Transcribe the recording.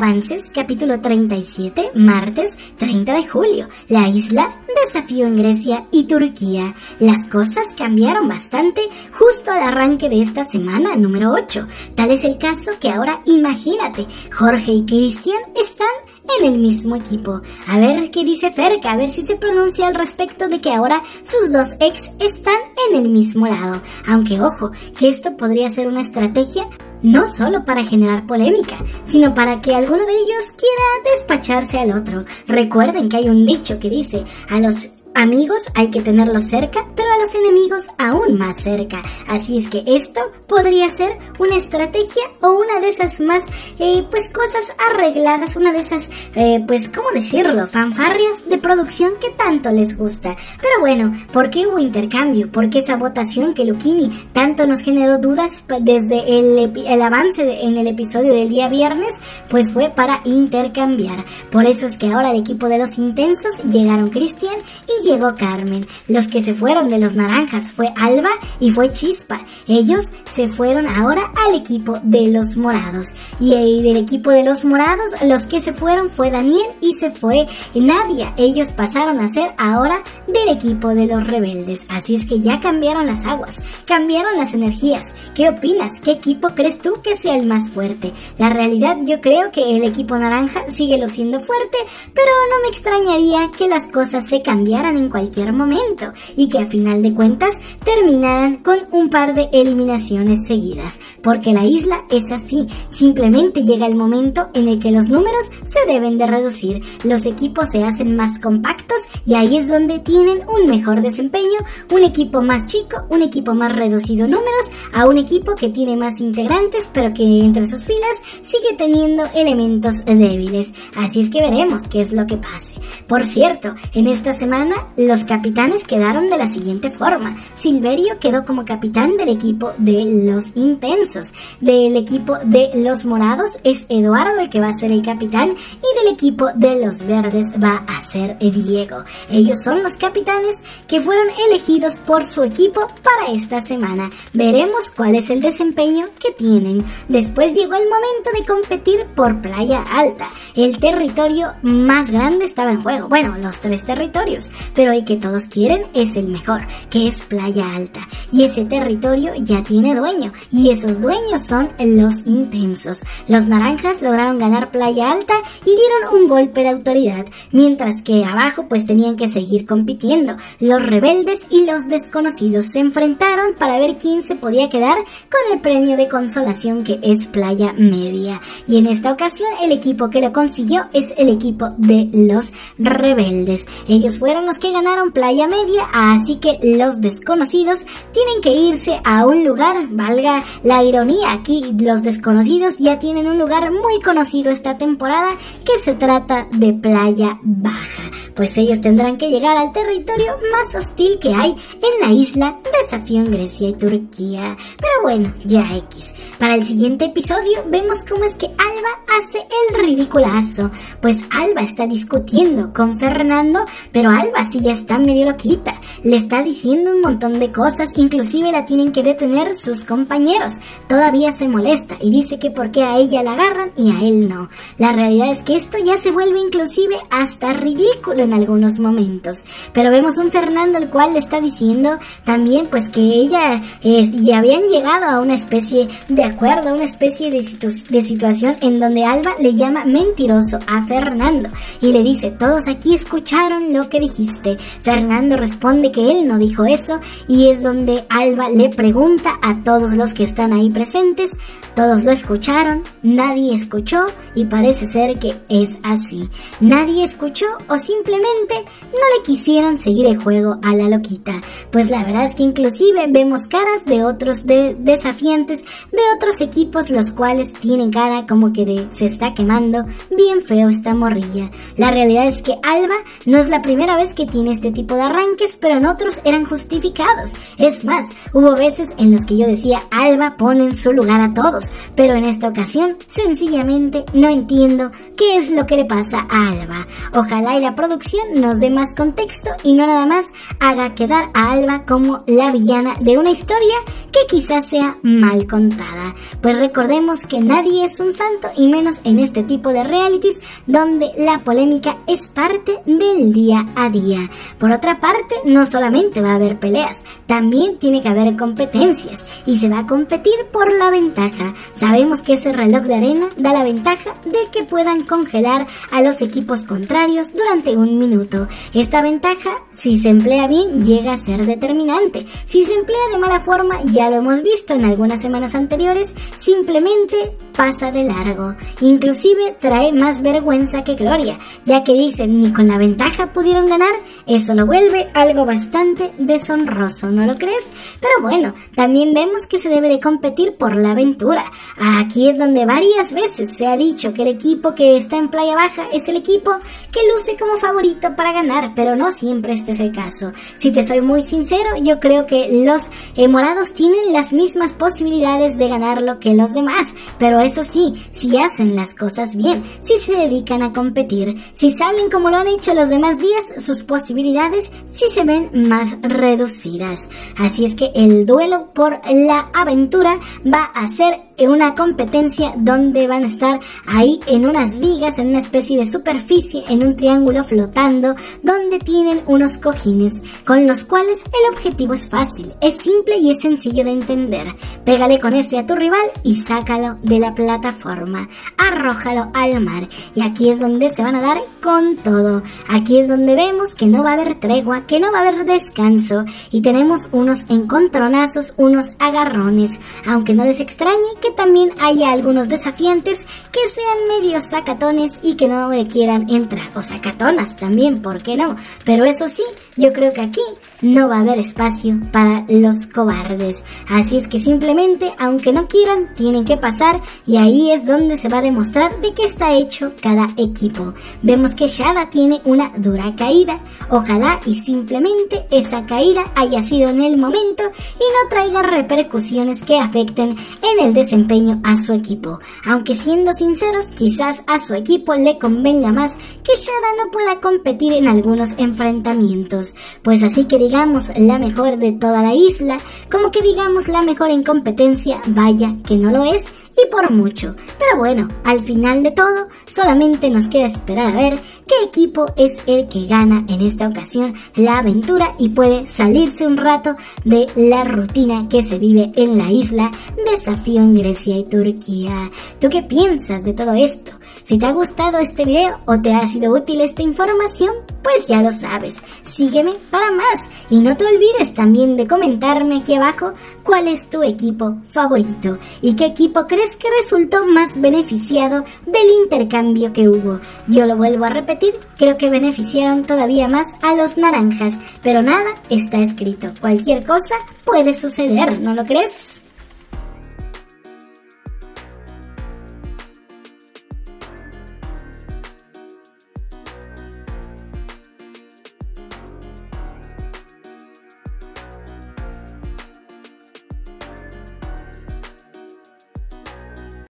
Avances, capítulo 37, martes 30 de julio. La isla, desafío en Grecia y Turquía. Las cosas cambiaron bastante justo al arranque de esta semana número 8. Tal es el caso que ahora imagínate, Jorge y Cristian están en el mismo equipo. A ver qué dice Ferka, a ver si se pronuncia al respecto de que ahora sus dos ex están en el mismo lado. Aunque ojo, que esto podría ser una estrategia no solo para generar polémica, sino para que alguno de ellos quiera despacharse al otro. Recuerden que hay un dicho que dice, a los amigos hay que tenerlos cerca, pero a los enemigos aún más cerca. Así es que esto podría ser una estrategia o una de esas más, pues cosas arregladas, una de esas, pues cómo decirlo, fanfarrias de producción que tanto les gusta. Pero bueno, ¿por qué hubo intercambio? ¿Por qué esa votación que Luchini tanto nos generó dudas desde el avance en el episodio del día viernes? Pues fue para intercambiar. Por eso es que ahora el equipo de los intensos llegaron Cristian y llegó Carmen. Los que se fueron de los naranjas fue Alba y fue Chispa. Ellos se fueron ahora al equipo de los morados. Y del equipo de los morados, los que se fueron fue Daniel y se fue Nadia. Ellos pasaron a ser ahora del equipo de los rebeldes. Así es que ya cambiaron las aguas, cambiaron las energías. ¿Qué opinas? ¿Qué equipo crees tú que sea el más fuerte? La realidad, yo creo que el equipo naranja sigue lo siendo fuerte, pero no me extrañaría que las cosas se cambiaran en cualquier momento y que a final de cuentas terminaran con un par de eliminaciones seguidas, porque la isla es así, simplemente llega el momento en el que los números se deben de reducir, los equipos se hacen más compactos y ahí es donde tienen un mejor desempeño, un equipo más chico, un equipo más reducido en números, a un equipo que tiene más integrantes pero que entre sus filas sigue teniendo elementos débiles. Así es que veremos qué es lo que pase. Por cierto, en esta semana los capitanes quedaron de la siguiente forma. Silverio quedó como capitán del equipo de los intensos. Del equipo de los morados es Eduardo el que va a ser el capitán y del equipo de los verdes va a ser Diego. Ellos son los capitanes que fueron elegidos por su equipo para esta semana. Veremos cuál es el desempeño que tienen. Después llegó el momento de competir por Playa Alta. El territorio más grande estaba en juego. Bueno, los tres territorios, pero el que todos quieren es el mejor, que es Playa Alta, y ese territorio ya tiene dueño y esos dueños son los intensos. Los naranjas lograron ganar Playa Alta y dieron un golpe de autoridad, mientras que abajo pues tenían que seguir compitiendo. Los rebeldes y los desconocidos se enfrentaron para ver quién se podía quedar con el premio de consolación que es Playa Media, y en esta ocasión el equipo que lo consiguió es el equipo de los rebeldes. Ellos fueron los que ganaron Playa Media, así que los desconocidos tienen que irse a un lugar, valga la ironía, aquí los desconocidos ya tienen un lugar muy conocido esta temporada que se trata de Playa Baja, pues ellos tendrán que llegar al territorio más hostil que hay en la isla, desafío en Grecia y Turquía. Pero bueno, ya X. Para el siguiente episodio vemos cómo es que Alba hace el ridiculazo, pues Alba está discutiendo con Fernando, pero Alba sí ya está medio loquita, le está diciendo un montón de cosas, inclusive la tienen que detener sus compañeros. Todavía se molesta y dice que por qué a ella la agarran y a él no. La realidad es que esto ya se vuelve inclusive hasta ridículo en algunos momentos, pero vemos un Fernando el cual le está diciendo también pues que ella ya habían llegado a una especie de acuerdo, a una especie de situación en donde Alba le llama mentiroso a Fernando y le dice, todos aquí escucharon lo que dijiste. Fernando responde que él no dijo eso y es donde Alba le pregunta a todos los que están ahí presentes, todos lo escucharon, nadie escuchó, y parece ser que es así, nadie escuchó o simplemente no le quisieron seguir el juego a la loquita. Pues la verdad es que inclusive vemos caras de otros desafiantes de otros equipos, los cuales tienen cara como que se está quemando bien feo esta morrilla. La realidad es que Alba no es la primera vez que tiene este tipo de arranques, pero en otros eran justificados. Es más, hubo veces en los que yo decía, Alba pone en su lugar a todos, pero en esta ocasión sencillamente no entiendo qué es lo que le pasa a Alba. Ojalá y la producción nos dé más contexto y no nada más haga quedar a Alba como la villana de una historia que quizás sea mal contada. Pues recordemos que nadie es un santo, y menos en este tipo de realities donde la polémica es parte del día a día. Por otra parte, no solamente va a haber peleas, también tiene que haber competencias, y se va a competir por la ventaja. Sabemos que ese reloj de arena da la ventaja de que puedan congelar a los equipos contrarios durante un minuto. Esta ventaja, si se emplea bien, llega a ser determinante. Si se emplea de mala forma, ya lo hemos visto en algunas semanas anteriores, simplemente pasa de largo. Inclusive trae más vergüenza que gloria, ya que dicen ni con la ventaja pudieron ganar. Eso lo vuelve algo bastante deshonroso, ¿no lo crees? Pero bueno, también vemos que se debe de competir por la aventura. Aquí es donde varias veces se ha dicho que el equipo que está en playa baja es el equipo que luce como favorito para ganar, pero no siempre este es el caso. Si te soy muy sincero, yo creo que los morados tienen las mismas posibilidades de ganarlo que los demás, pero eso sí, si hacen las cosas bien, si se dedican a competir, si salen como lo han hecho los demás días, sus posibilidades sí se ven más reducidas. Así es que el duelo por la aventura va a ser una competencia donde van a estar ahí en unas vigas, en una especie de superficie, en un triángulo flotando, donde tienen unos cojines con los cuales el objetivo es fácil, es simple y es sencillo de entender. Pégale con este a tu rival y sácalo de la plataforma, arrójalo al mar. Y aquí es donde se van a dar con todo. Aquí es donde vemos que no va a haber tregua, que no va a haber descanso, y tenemos unos encontronazos, unos agarrones, aunque no les extrañe que también haya algunos desafiantes que sean medio sacatones y que no le quieran entrar, o sacatonas también, ¿por qué no? Pero eso sí, yo creo que aquí no va a haber espacio para los cobardes, así es que simplemente, aunque no quieran, tienen que pasar, y ahí es donde se va a demostrar de qué está hecho cada equipo. Vemos que Shada tiene una dura caída, ojalá y simplemente esa caída haya sido en el momento y no traiga repercusiones que afecten en el desempeño a su equipo, aunque siendo sinceros, quizás a su equipo le convenga más que Shada no pueda competir en algunos enfrentamientos, pues así que digamos la mejor de toda la isla, como que digamos la mejor en competencia, vaya que no lo es, y por mucho. Pero bueno, al final de todo, solamente nos queda esperar a ver qué equipo es el que gana en esta ocasión la aventura y puede salirse un rato de la rutina que se vive en la isla desafío en Grecia y Turquía. ¿Tú qué piensas de todo esto? Si te ha gustado este video o te ha sido útil esta información, pues ya lo sabes, sígueme para más, y no te olvides también de comentarme aquí abajo cuál es tu equipo favorito y qué equipo crees que resultó más beneficiado del intercambio que hubo. Yo lo vuelvo a repetir, creo que beneficiaron todavía más a los naranjas, pero nada está escrito, cualquier cosa puede suceder, ¿no lo crees?